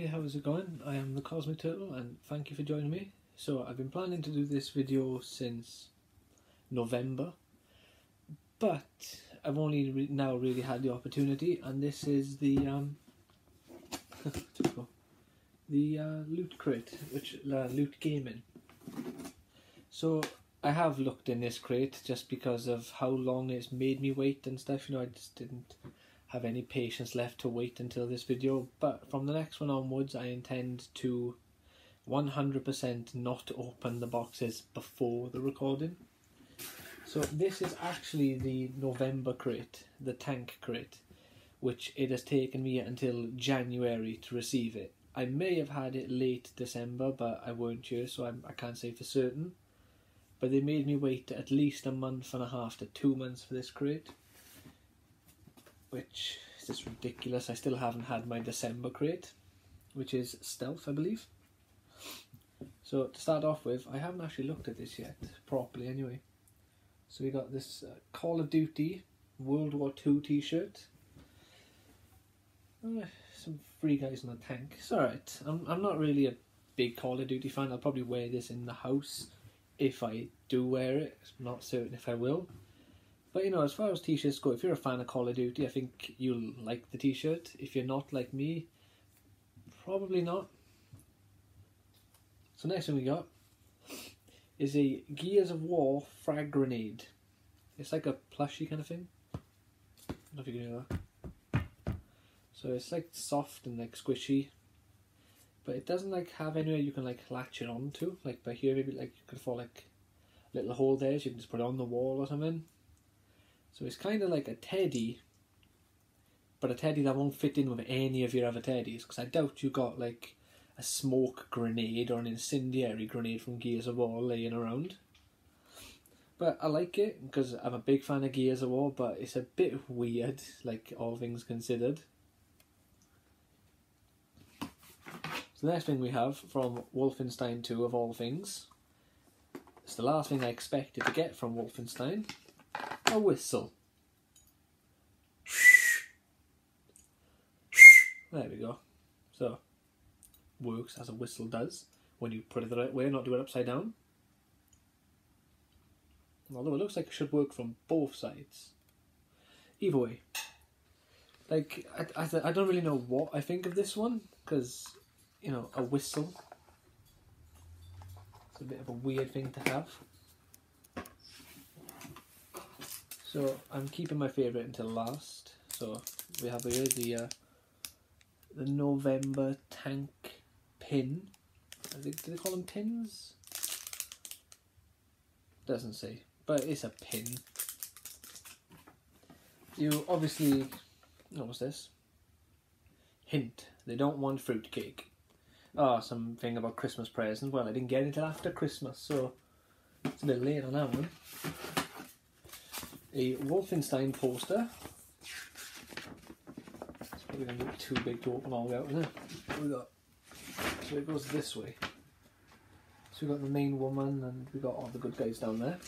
Hey, how's it going? I am the Cosmic Turtle and thank you for joining me. So I've been planning to do this video since November, but I've only now really had the opportunity, and this is the Loot Crate, which Loot Gaming. So I have looked in this crate just because of how long it's made me wait and stuff, you know. I just didn't have any patience left to wait until this video, but from the next one onwards I intend to 100% not open the boxes before the recording. So this is actually the November crate, the tank crate, which it has taken me until January to receive it. I may have had it late December, but I weren't sure, so I can't say for certain, but they made me wait at least a month and a half to 2 months for this crate, which is just ridiculous. I still haven't had my December crate, which is Stealth, I believe. So to start off with, I haven't actually looked at this yet, properly anyway. So we got this Call of Duty World War II t-shirt. Some free guys in the tank. It's alright. I'm not really a big Call of Duty fan. I'll probably wear this in the house if I do wear it. I'm not certain if I will. But you know, as far as t-shirts go, if you're a fan of Call of Duty, I think you'll like the t-shirt. If you're not like me, probably not. So next thing we got is a Gears of War frag grenade. It's like a plushie kind of thing. I don't know if you can hear that. So it's like soft and like squishy, but it doesn't like have anywhere you can like latch it onto. Like by here, maybe like you could fall like a little hole there, so you can just put it on the wall or something. So it's kind of like a teddy, but a teddy that won't fit in with any of your other teddies, because I doubt you got like a smoke grenade or an incendiary grenade from Gears of War laying around. But I like it because I'm a big fan of Gears of War, but it's a bit weird, like all things considered. So the next thing we have from Wolfenstein 2 of all things, it's the last thing I expected to get from Wolfenstein. A whistle. There we go. So, works as a whistle does when you put it the right way and not do it upside down. Although it looks like it should work from both sides. Either way, like I don't really know what I think of this one, because you know, a whistle, it's a bit of a weird thing to have. So I'm keeping my favourite until last. So we have here the November tank pin. I think, do they call them pins? Doesn't say, but it's a pin. You obviously, what was this? Hint: they don't want fruitcake. Ah, something about Christmas presents. Well, I didn't get it until after Christmas, so it's a bit late on that one. A Wolfenstein poster. It's probably going to be too big to open all the way out, isn't it? What we got? So it goes this way. So we've got the main woman and we've got all the good guys down there.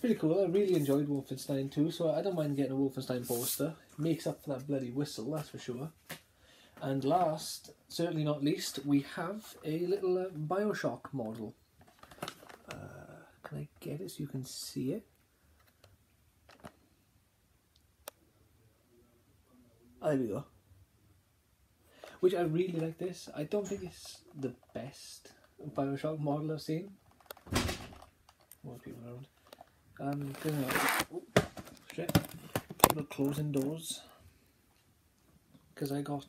Pretty cool. I really enjoyed Wolfenstein 2, so I don't mind getting a Wolfenstein poster. It makes up for that bloody whistle, that's for sure. And last, certainly not least, we have a little BioShock model. Can I get it so you can see it? There we go. Which I really like this. I don't think it's the best BioShock model I've seen. More people around. Shit. People closing doors. Because I got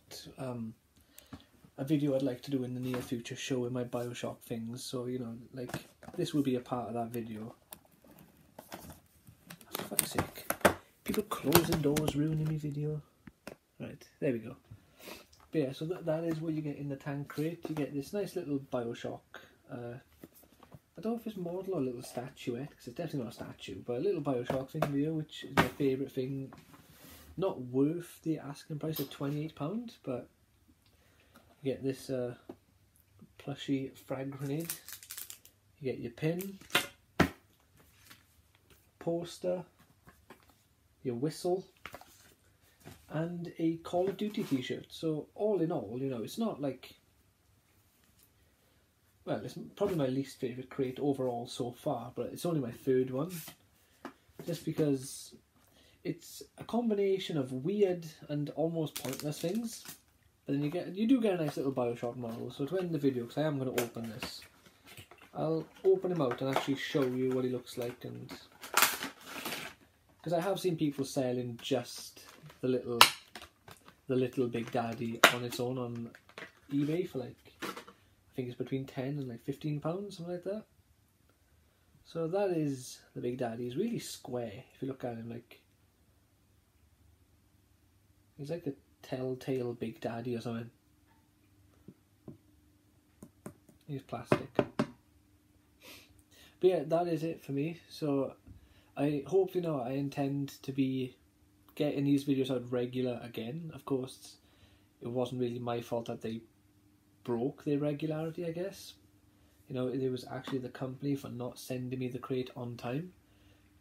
a video I'd like to do in the near future showing my BioShock things, so you know, like this will be a part of that video. For fuck's sake, people closing doors ruining my video. Right, there we go. But yeah, so that is what you get in the tank crate. You get this nice little BioShock, I don't know if it's model or a little statuette, because it's definitely not a statue, but a little BioShock thing here, which is my favourite thing. Not worth the asking price of £28, but you get this plushy frag grenade. You get your pin, poster, your whistle, and a Call of Duty t-shirt. So all in all, you know, it's not like, well, it's probably my least favourite crate overall so far, but it's only my third one, just because it's a combination of weird and almost pointless things. And then you do get a nice little BioShock model. So to end the video, because I am going to open this, I'll open him out and actually show you what he looks like, and because I have seen people selling just the little Big Daddy on its own on eBay for like, I think it's between 10 and like £15, something like that. So that is the Big Daddy. He's really square if you look at him, like he's like a telltale Big Daddy or something. He's plastic. But yeah, that is it for me. So I hope you know I intend to be getting these videos out regular again. Of course, it wasn't really my fault that they broke their regularity, I guess. You know, it was actually the company for not sending me the crate on time.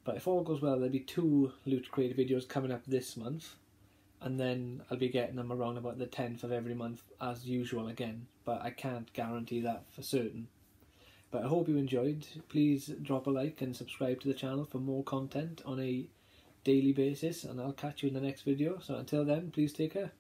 But if all goes well, there'll be 2 Loot Crate videos coming up this month, and then I'll be getting them around about the 10th of every month as usual again, but I can't guarantee that for certain. But I hope you enjoyed. Please drop a like and subscribe to the channel for more content on a daily basis, and I'll catch you in the next video. So until then, please take care.